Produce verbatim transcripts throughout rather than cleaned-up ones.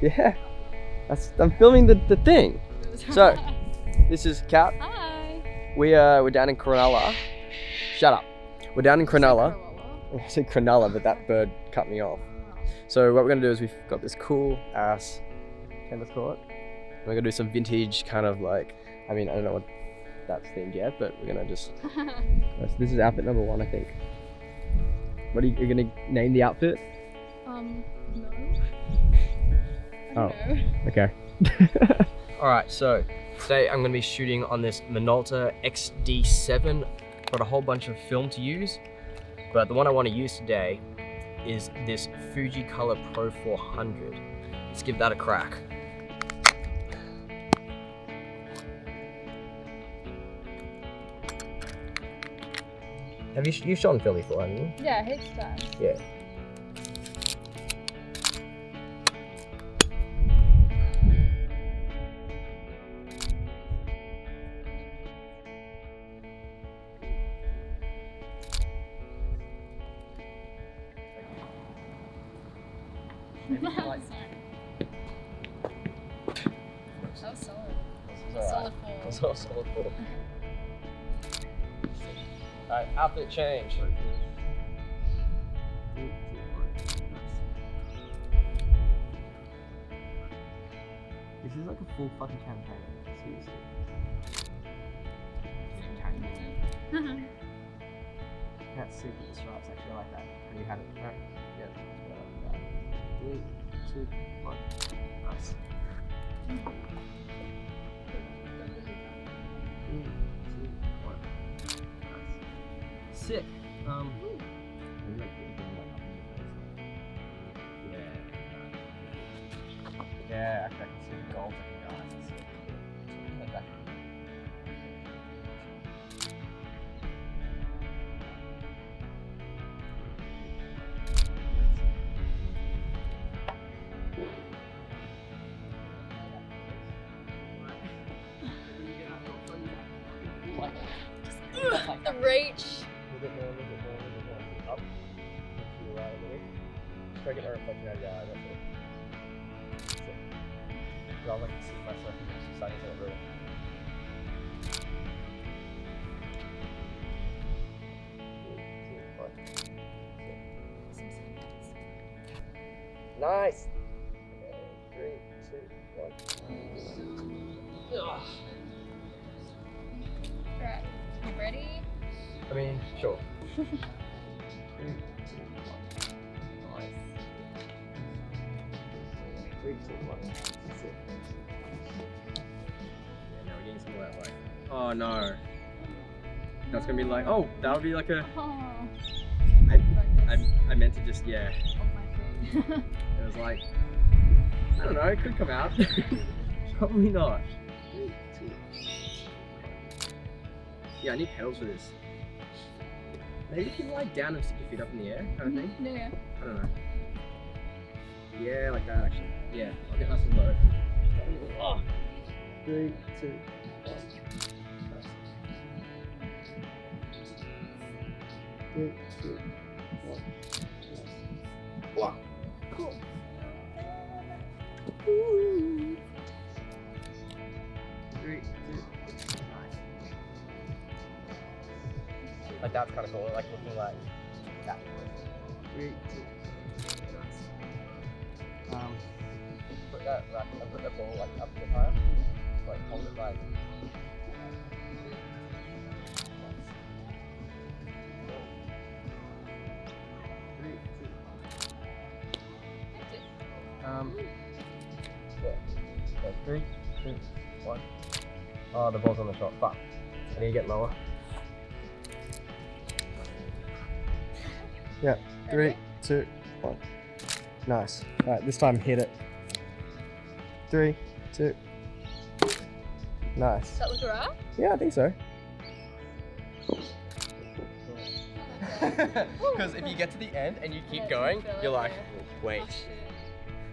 Yeah, that's, I'm filming the, the thing. So, this is Kat. Hi. We, uh, we're down in Cronulla. Shut up. We're down in Cronulla. I said Cronulla, but that bird cut me off. So what we're gonna do is we've got this cool ass canvas court. We're gonna do some vintage kind of like, I mean, I don't know what that's themed yet, but we're gonna just, this is outfit number one, I think. What are you, are you gonna name the outfit? Um, no. Oh, know. Okay. All right, so today I'm gonna be shooting on this Minolta X D seven. Got a whole bunch of film to use, but the one I wanna use today is this Fuji Pro four hundred. Let's give that a crack. Have you, you've shot in film before, haven't you? Yeah, heaps that. Yeah. Maybe like... That was solid. This solid right. Four. That was solid four. Alright, outfit change. This is like a full fucking campaign. Seriously. Mm-hmm. That's sick with the stripes, actually. I like that. Have you had it? Right. Yeah. Three, two, one. Nice. Three, two, one. Nice. Sick. Um. Yeah. Yeah, actually I can see the gold in your eyes. That's sick. Like that. The reach. A little bit more, a little bit more, a little bit more. Up. To the right a little. Just try to get my reflection out of your eye, that's it. That's it. Because I like to see myself starting to look. Nice! Okay, three, two, one. Ugh. Alright, you ready? I mean, sure. Oh no. That's gonna be like, oh, that would be like a. Oh. I, I, I meant to just, yeah. Oh, my it was like, I don't know, it could come out. Probably not. Yeah, I need pedals for this. Maybe if you lie down and stick your feet up in the air, kind of thing? Yeah. I don't know. Yeah, like that actually. Yeah, I'll get nice and low. Oh. Three, two, one. Three, two, one. Wow. Cool. Ooh. Three, two, like that's kind of cool, like looking like that. Three, two, nice. Um, put that, like, I put that ball like up to the higher, like hold it like. Three, two. Um, yeah. So three, two, one. Oh, the ball's on the shot. Fuck. I need to get lower. Yeah, three, two, one. Nice. All right, this time hit it. Three, two. Nice. Does that look alright? Yeah, I think so. Because if you get to the end and you keep going, you're like, wait.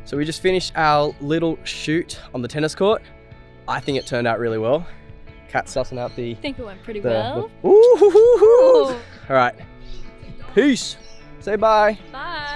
So we just finished our little shoot on the tennis court. I think it turned out really well. Kat's sussing out the... I think it went pretty the, well. The, ooh, hoo, hoo, hoo. All right. Peace. Say bye. Bye.